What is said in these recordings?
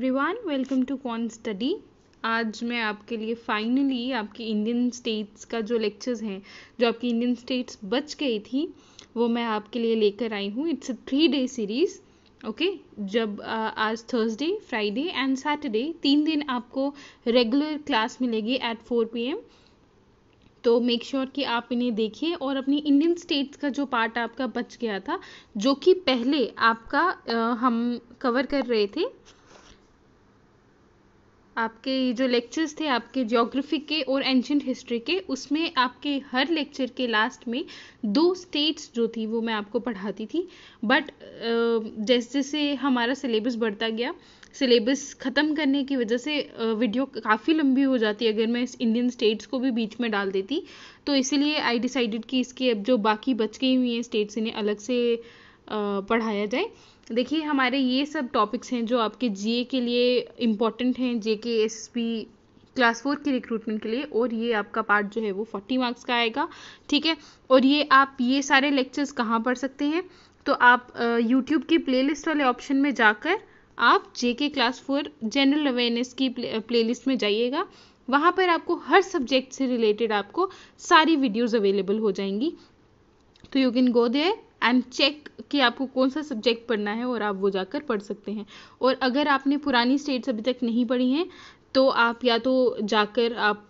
Everyone, welcome to quant study. आज मैं आपके लिए फाइनली आपकी इंडियन स्टेट्स का जो लेक्चर्स हैं, जो आपकी इंडियन स्टेट्स बच गई थी, वो मैं आपके लिए लेकर आई हूँ। इट्स अ 3-डे सीरीज़, ओके। जब आज थर्सडे, फ्राइडे एंड सैटरडे 3 दिन आपको रेगुलर क्लास मिलेगी एट 4 PM। तो मेक श्योर कि आप इन्हें देखिए और अपनी इंडियन स्टेट्स का जो पार्ट आपका बच गया था, जो कि पहले आपका हम कवर कर रहे थे, आपके जो लेक्चर्स थे आपके ज्योग्राफी के और एंशिएंट हिस्ट्री के, उसमें आपके हर लेक्चर के लास्ट में 2 स्टेट्स जो थी वो मैं आपको पढ़ाती थी। बट जैसे जैसे हमारा सिलेबस बढ़ता गया, सिलेबस ख़त्म करने की वजह से वीडियो काफ़ी लंबी हो जाती है अगर मैं इस इंडियन स्टेट्स को भी बीच में डाल देती। तो इसीलिए आई डिसाइडेड कि इसके अब जो बाकी बच गई हुई हैं स्टेट्स, इन्हें अलग से पढ़ाया जाए। देखिए, हमारे ये सब टॉपिक्स हैं जो आपके जीए के लिए इम्पॉर्टेंट हैं, JK SSP क्लास 4 की रिक्रूटमेंट के लिए। और ये आपका पार्ट जो है वो 40 मार्क्स का आएगा, ठीक है। और ये आप ये सारे लेक्चर्स कहाँ पढ़ सकते हैं? तो आप यूट्यूब की प्लेलिस्ट वाले ऑप्शन में जाकर आप JK क्लास 4 जनरल अवेयरनेस की प्लेलिस्ट में जाइएगा। वहाँ पर आपको हर सब्जेक्ट से रिलेटेड आपको सारी वीडियोज़ अवेलेबल हो जाएंगी। तो you can go there and check कि आपको कौन सा सब्जेक्ट पढ़ना है और आप वो जाकर पढ़ सकते हैं। और अगर आपने पुरानी स्टेट्स अभी तक नहीं पढ़ी हैं तो आप या तो जाकर आप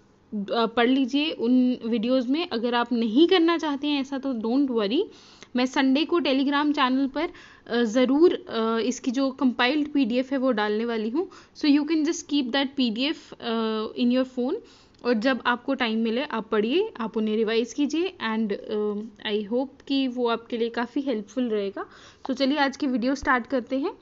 पढ़ लीजिए उन वीडियोस में। अगर आप नहीं करना चाहते हैं ऐसा तो डोंट वरी, मैं संडे को टेलीग्राम चैनल पर ज़रूर इसकी जो कंपाइल्ड PDF है वो डालने वाली हूँ। So you can just keep that PDF in your phone, और जब आपको टाइम मिले आप पढ़िए, आप उन्हें रिवाइज़ कीजिए। एंड आई होप कि वो आपके लिए काफ़ी हेल्पफुल रहेगा। तो चलिए आज की वीडियो स्टार्ट करते हैं।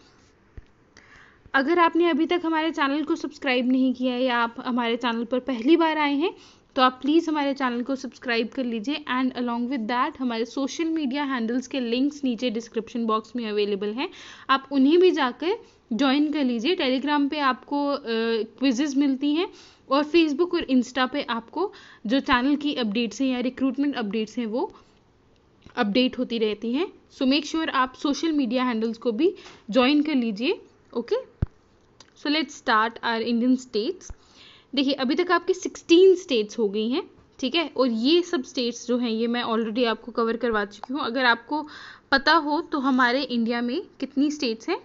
अगर आपने अभी तक हमारे चैनल को सब्सक्राइब नहीं किया है या आप हमारे चैनल पर पहली बार आए हैं तो आप प्लीज़ हमारे चैनल को सब्सक्राइब कर लीजिए। एंड अलॉन्ग विद दैट हमारे सोशल मीडिया हैंडल्स के लिंक्स नीचे डिस्क्रिप्शन बॉक्स में अवेलेबल हैं, आप उन्हें भी जाकर ज्वाइन कर लीजिए। टेलीग्राम पे आपको क्विजेज़ मिलती हैं और फेसबुक और इंस्टा पे आपको जो चैनल की अपडेट्स हैं या रिक्रूटमेंट अपडेट्स हैं वो अपडेट होती रहती हैं। सो मेक श्योर आप सोशल मीडिया हैंडल्स को भी ज्वाइन कर लीजिए, okay. So let's start our Indian states. देखिए, अभी तक आपकी 16 स्टेट्स हो गई हैं, ठीक है। और ये सब स्टेट्स जो हैं ये मैं ऑलरेडी आपको कवर करवा चुकी हूँ। अगर आपको पता हो तो हमारे इंडिया में कितनी स्टेट्स हैं?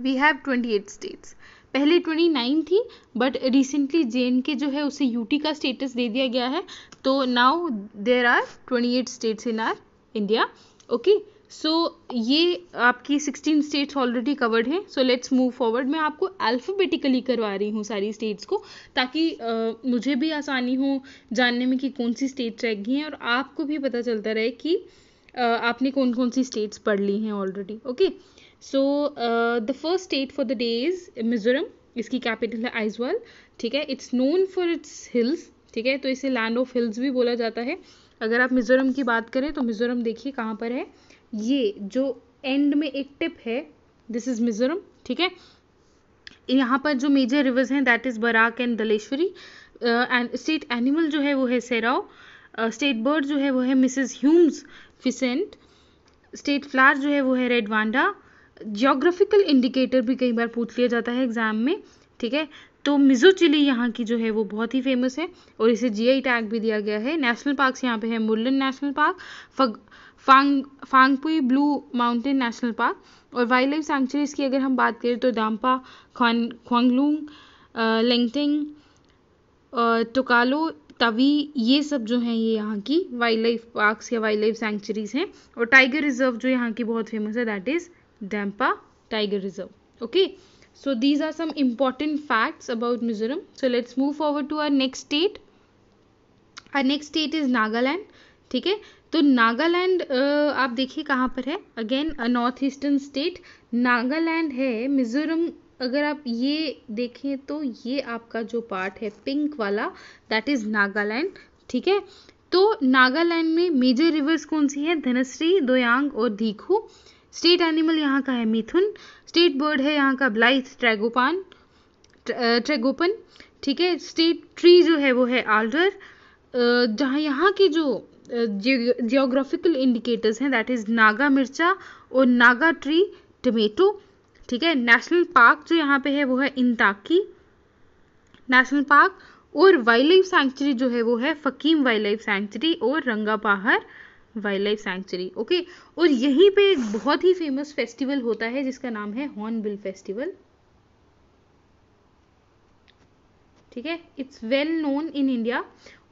We have 28 states. पहले 29 थी, बट रिसेंटली JNK जो है उसे UT का स्टेटस दे दिया गया है। तो now there are 28 states in our India, okay. सो ये आपकी 16 स्टेट्स ऑलरेडी कवर्ड हैं। So let's move forward. मैं आपको अल्फ़ाबेटिकली करवा रही हूँ सारी स्टेट्स को, ताकि मुझे भी आसानी हो जानने में कि कौन सी स्टेट्स रह गई हैं और आपको भी पता चलता रहे कि आपने कौन कौन सी स्टेट्स पढ़ ली हैं already, okay. So the first state for the day is Mizoram. इसकी कैपिटल है आइज़वाल, ठीक है। It's known for its hills, ठीक है। तो इसे लैंड ऑफ हिल्स भी बोला जाता है। अगर आप मिज़ोरम की बात करें तो मिज़ोरम देखिए कहाँ पर है, ये जो एंड में एक टिप है, दिस इज़ मिज़ोरम, ठीक है। यहाँ पर जो मेजर रिवर्स हैं that is Barak and Dhaleshwari. And state animal जो है वो है सेराव। स्टेट बर्ड जो है वो है Mrs Hume's pheasant. State flower जो है वो है रेड वांडा। जियोग्राफिकल इंडिकेटर भी कई बार पूछ लिया जाता है एग्जाम में, ठीक है। तो मिज़ो चिली यहाँ की जो है वो बहुत ही फेमस है और इसे GI टैग भी दिया गया है। नेशनल पार्क्स यहाँ पे है Murlen national park, Phawngpui blue mountain national park. और वाइल्ड लाइफ सैंक्चुरीज की अगर हम बात करें तो दाम्पा, ख्वांगलुंग, लेंगटेंग, टोकालो, तवी, ये सब जो हैं ये यहाँ की वाइल्ड लाइफ पार्क्स या वाइल्ड लाइफ सैंक्चुरीज हैं। और टाइगर रिजर्व जो यहाँ की बहुत फेमस है that is Dampa Tiger Reserve. Okay, so these are some important facts about Mizoram. So let's move forward to our next state. Our next state is Nagaland. ठीक है, तो नागालैंड आप देखिए कहाँ पर है, again a north eastern state Nagaland है। मिज़ोरम अगर आप ये देखें तो ये आपका जो पार्ट है पिंक वाला दैट इज़ नागालैंड, ठीक है। तो नागालैंड में मेजर रिवर्स कौन सी है? धनश्री, दोयांग और धीखू। स्टेट एनिमल यहाँ का है मिथुन। स्टेट बर्ड है यहाँ का ब्लाइथ ट्रैगोपन, ठीक है। स्टेट ट्री जो है वो है आल्डर। जहाँ यहाँ के जो जियोग्राफिकल इंडिकेटर्स हैं दैट इज़ नागा मिर्चा और नागा ट्री टमेटो, ठीक है। नेशनल पार्क जो यहाँ पे है वो है इंताकी नेशनल पार्क, और वाइल्ड लाइफ सेंचुरी जो है वो है फकीम वाइल्ड लाइफ सेंचुरी और Rangapahar wild life sanctuary. Okay, और यहीं पे एक बहुत ही फेमस फेस्टिवल होता है जिसका नाम है हॉर्नबिल फेस्टिवल, ठीक है। It's well known in India,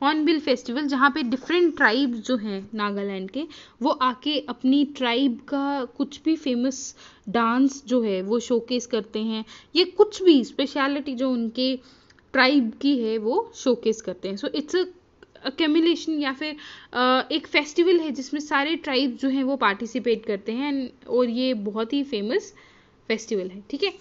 hornbill festival, जहाँ पे डिफरेंट ट्राइब जो हैं नागालैंड के वो आके अपनी ट्राइब का कुछ भी फेमस डांस जो है वो शोकेस करते हैं, ये कुछ भी स्पेशलिटी जो उनके ट्राइब की है वो शोकेस करते हैं। सो इट्स अक्यूमुलेशन या फिर एक फेस्टिवल है जिसमें सारे ट्राइब जो हैं वो पार्टिसिपेट करते हैं, और ये बहुत ही फेमस फेस्टिवल है, ठीक है।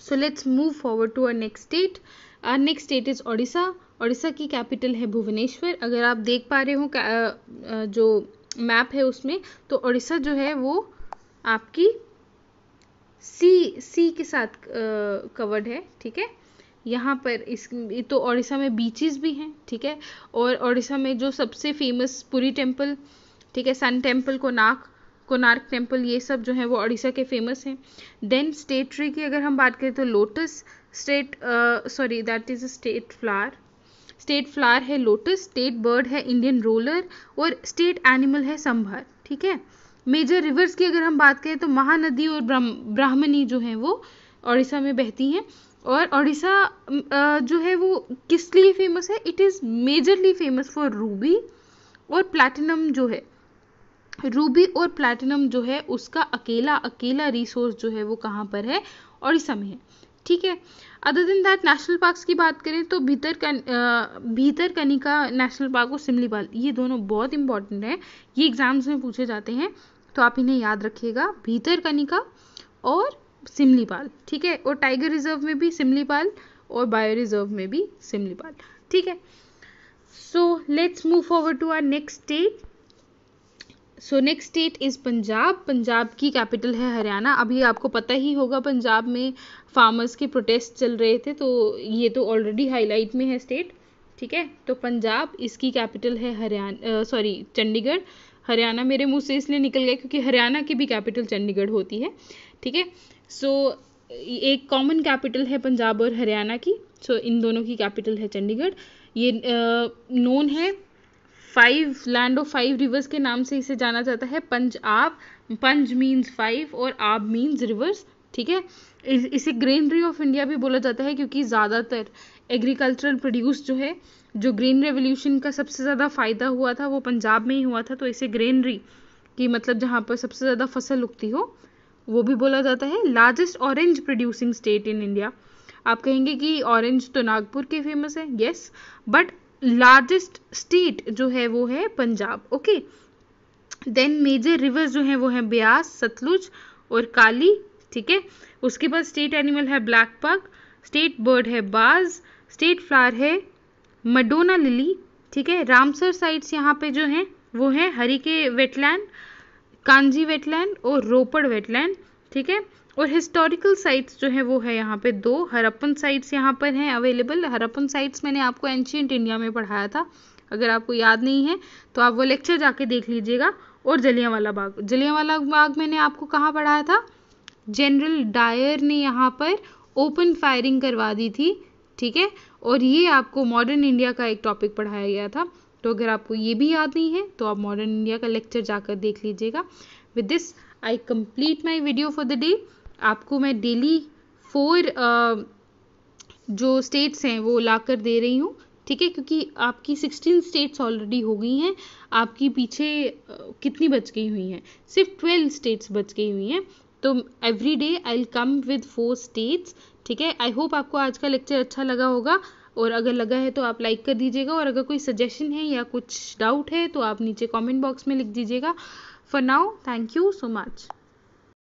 So let's move forward to our next state. Our next state is Odisha. Odisha की कैपिटल है भुवनेश्वर। अगर आप देख पा रहे हो जो मैप है उसमें, तो ओडिशा जो है वो आपकी सी के साथ कवर्ड है, ठीक है। यहाँ पर इस तो ओडिशा में बीचेस भी हैं, ठीक है, और ओडिशा में जो सबसे फेमस पुरी टेम्पल, ठीक है, सन टेम्पल, कोणार्क टेम्पल, ये सब जो है वो ओडिशा के फेमस हैं। देन स्टेट ट्री की अगर हम बात करें तो lotus state, sorry that is a state flower, state flower है लोटस। स्टेट बर्ड है इंडियन रोलर, और स्टेट एनिमल है संभार, ठीक है। मेजर रिवर्स की अगर हम बात करें तो महानदी और ब्राह्मणी जो है वो ओडिशा में बहती हैं। और ओडिशा जो है वो किस लिए फेमस है? It is majorly famous for ruby और प्लैटिनम जो है, रूबी और प्लैटिनम जो है उसका अकेला रिसोर्स जो है वो कहाँ पर है? ओडिशा में है, ठीक है। Other than that national parks की बात करें तो भीतरकनिका नेशनल पार्क और सिमलीपाल, ये दोनों बहुत इंपॉर्टेंट हैं, ये एग्जाम्स में पूछे जाते हैं, तो आप इन्हें याद रखिएगा, भीतरकनिका और सिमलीपाल, ठीक है। और टाइगर रिजर्व में भी सिमलीपाल और बायो रिजर्व में भी सिमलीपाल, ठीक है। So let's move forward to our next state. So next state is Punjab. Punjab की कैपिटल है हरियाणा। अभी आपको पता ही होगा पंजाब में फार्मर्स के प्रोटेस्ट चल रहे थे, तो ये तो ऑलरेडी हाईलाइट में है स्टेट, ठीक है। तो पंजाब, इसकी कैपिटल है हरियाणा, सॉरी चंडीगढ़। हरियाणा मेरे मुंह से इसलिए निकल गया क्योंकि हरियाणा की भी कैपिटल चंडीगढ़ होती है, ठीक है। सो एक कॉमन कैपिटल है पंजाब और हरियाणा की। सो इन दोनों की कैपिटल है चंडीगढ़। ये नोन है five land of five rivers के नाम से इसे जाना जाता है। पंजाब, पंज मीन्स फाइव और आब मीन्स रिवर्स, ठीक है। इसे ग्रीनरी ऑफ इंडिया भी बोला जाता है क्योंकि ज़्यादातर एग्रीकल्चरल प्रोड्यूस जो है, जो ग्रीन रेवोल्यूशन का सबसे ज़्यादा फायदा हुआ था वो पंजाब में ही हुआ था, तो इसे ग्रीनरी की मतलब जहाँ पर सबसे ज़्यादा फसल उगती हो वो भी बोला जाता है। Largest orange producing state in India. आप कहेंगे कि ऑरेंज तो नागपुर के फेमस है, यस, बट लार्जेस्ट स्टेट जो है वो है Punjab, okay. Then major rivers जो है वो है ब्यास, सतलुज और काली, ठीक है। उसके बाद स्टेट एनिमल है ब्लैक पग, स्टेट बर्ड है बाज, स्टेट फ्लावर है मडोना लिली, ठीक है। रामसर साइट्स यहाँ पे जो हैं वो है हरिके वेटलैंड, कांजी वेटलैंड और रोपड़ वेटलैंड, ठीक है। और हिस्टोरिकल साइट्स जो है वो है यहाँ पे दो, हरप्पन साइट्स यहाँ पर हैं अवेलेबल। हरप्पन साइट्स मैंने आपको एंशियंट इंडिया में पढ़ाया था, अगर आपको याद नहीं है तो आप वो लेक्चर जाके देख लीजिएगा। और जलियांवाला बाग मैंने आपको कहाँ पढ़ाया था? जनरल डायर ने यहाँ पर ओपन फायरिंग करवा दी थी, ठीक है, और ये आपको मॉडर्न इंडिया का एक टॉपिक पढ़ाया गया था, तो अगर आपको ये भी याद नहीं है तो आप मॉडर्न इंडिया का लेक्चर जाकर देख लीजिएगा। With this I complete my video for the day. आपको मैं डेली 4 जो स्टेट्स हैं वो लाकर दे रही हूँ, ठीक है, क्योंकि आपकी 16 स्टेट्स ऑलरेडी हो गई हैं, आपकी पीछे कितनी बच गई हुई हैं? सिर्फ 12 स्टेट्स बच गई हुई हैं। तो every day I will come with 4 states, ठीक है। आई होप आपको आज का लेक्चर अच्छा लगा होगा, और अगर लगा है तो आप लाइक कर दीजिएगा, और अगर कोई सजेशन है या कुछ डाउट है तो आप नीचे कमेंट बॉक्स में लिख दीजिएगा। For now, thank you so much.